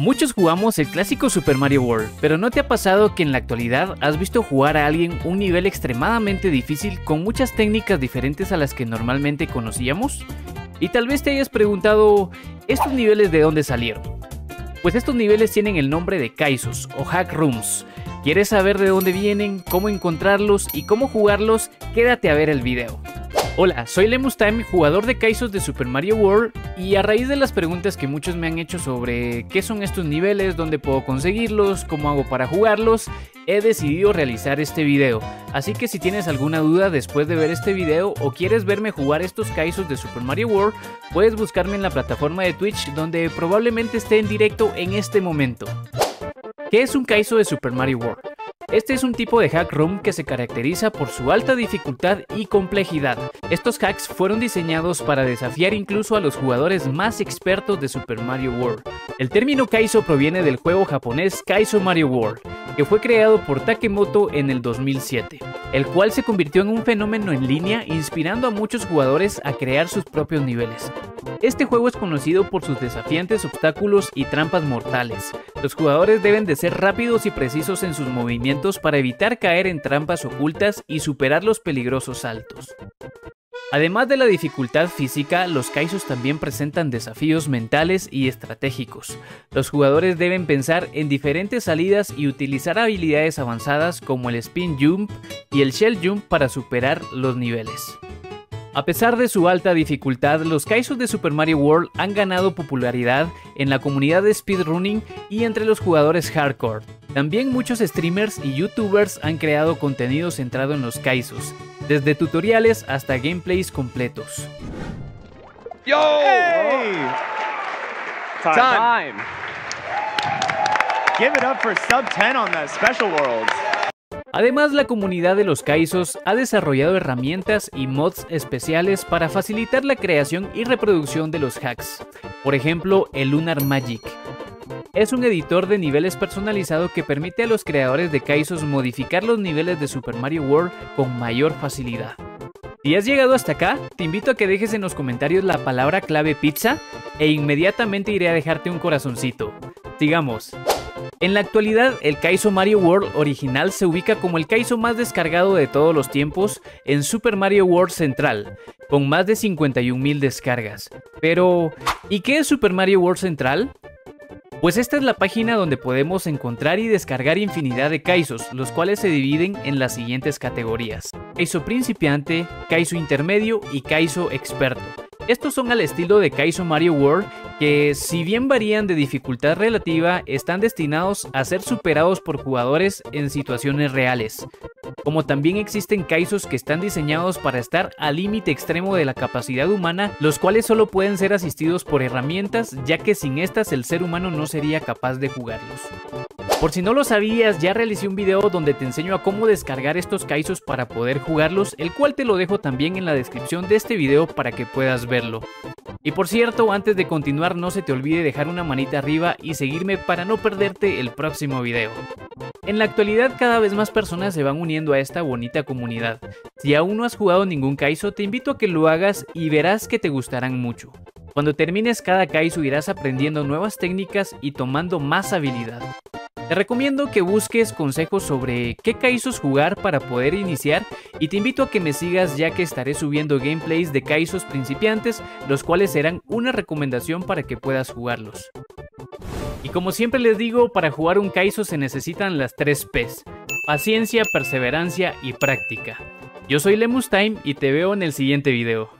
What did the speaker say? Muchos jugamos el clásico Super Mario World, pero ¿no te ha pasado que en la actualidad has visto jugar a alguien un nivel extremadamente difícil con muchas técnicas diferentes a las que normalmente conocíamos? Y tal vez te hayas preguntado, ¿estos niveles de dónde salieron? Pues estos niveles tienen el nombre de Kaizos o Hack Rooms. ¿Quieres saber de dónde vienen, cómo encontrarlos y cómo jugarlos? Quédate a ver el video. Hola, soy LemusTime, jugador de Kaizos de Super Mario World, y a raíz de las preguntas que muchos me han hecho sobre qué son estos niveles, dónde puedo conseguirlos, cómo hago para jugarlos, he decidido realizar este video. Así que si tienes alguna duda después de ver este video o quieres verme jugar estos Kaizos de Super Mario World, puedes buscarme en la plataforma de Twitch, donde probablemente esté en directo en este momento. ¿Qué es un Kaizo de Super Mario World? Este es un tipo de hack room que se caracteriza por su alta dificultad y complejidad. Estos hacks fueron diseñados para desafiar incluso a los jugadores más expertos de Super Mario World. El término Kaizo proviene del juego japonés Kaizo Mario World, que fue creado por Takemoto en el 2007, el cual se convirtió en un fenómeno en línea, inspirando a muchos jugadores a crear sus propios niveles. Este juego es conocido por sus desafiantes obstáculos y trampas mortales. Los jugadores deben de ser rápidos y precisos en sus movimientos para evitar caer en trampas ocultas y superar los peligrosos saltos. Además de la dificultad física, los Kaizos también presentan desafíos mentales y estratégicos. Los jugadores deben pensar en diferentes salidas y utilizar habilidades avanzadas como el Spin Jump y el Shell Jump para superar los niveles. A pesar de su alta dificultad, los Kaizos de Super Mario World han ganado popularidad en la comunidad de speedrunning y entre los jugadores hardcore. También muchos streamers y youtubers han creado contenido centrado en los Kaizos, desde tutoriales hasta gameplays completos. ¡Yo! Hey. Time. Give it up for sub 10 on that special world. Además, la comunidad de los Kaizos ha desarrollado herramientas y mods especiales para facilitar la creación y reproducción de los hacks. Por ejemplo, el Lunar Magic. Es un editor de niveles personalizado que permite a los creadores de Kaizos modificar los niveles de Super Mario World con mayor facilidad. Si has llegado hasta acá, te invito a que dejes en los comentarios la palabra clave pizza e inmediatamente iré a dejarte un corazoncito. Sigamos. En la actualidad, el Kaizo Mario World original se ubica como el Kaizo más descargado de todos los tiempos en Super Mario World Central, con más de 51.000 descargas. Pero, ¿y qué es Super Mario World Central? Pues esta es la página donde podemos encontrar y descargar infinidad de Kaizos, los cuales se dividen en las siguientes categorías: Kaizo principiante, Kaizo intermedio y Kaizo experto. Estos son al estilo de Kaizo Mario World, que si bien varían de dificultad relativa, están destinados a ser superados por jugadores en situaciones reales. Como también existen Kaizos que están diseñados para estar al límite extremo de la capacidad humana, los cuales solo pueden ser asistidos por herramientas, ya que sin estas el ser humano no sería capaz de jugarlos. Por si no lo sabías, ya realicé un video donde te enseño a cómo descargar estos Kaizos para poder jugarlos, el cual te lo dejo también en la descripción de este video para que puedas verlo. Y por cierto, antes de continuar, no se te olvide dejar una manita arriba y seguirme para no perderte el próximo video. En la actualidad, cada vez más personas se van uniendo a esta bonita comunidad. Si aún no has jugado ningún Kaizo, te invito a que lo hagas y verás que te gustarán mucho. Cuando termines cada Kaizo irás aprendiendo nuevas técnicas y tomando más habilidad. Te recomiendo que busques consejos sobre qué Kaizos jugar para poder iniciar y te invito a que me sigas, ya que estaré subiendo gameplays de Kaizos principiantes, los cuales serán una recomendación para que puedas jugarlos. Y como siempre les digo, para jugar un Kaizo se necesitan las 3 P's: paciencia, perseverancia y práctica. Yo soy LemusTime y te veo en el siguiente video.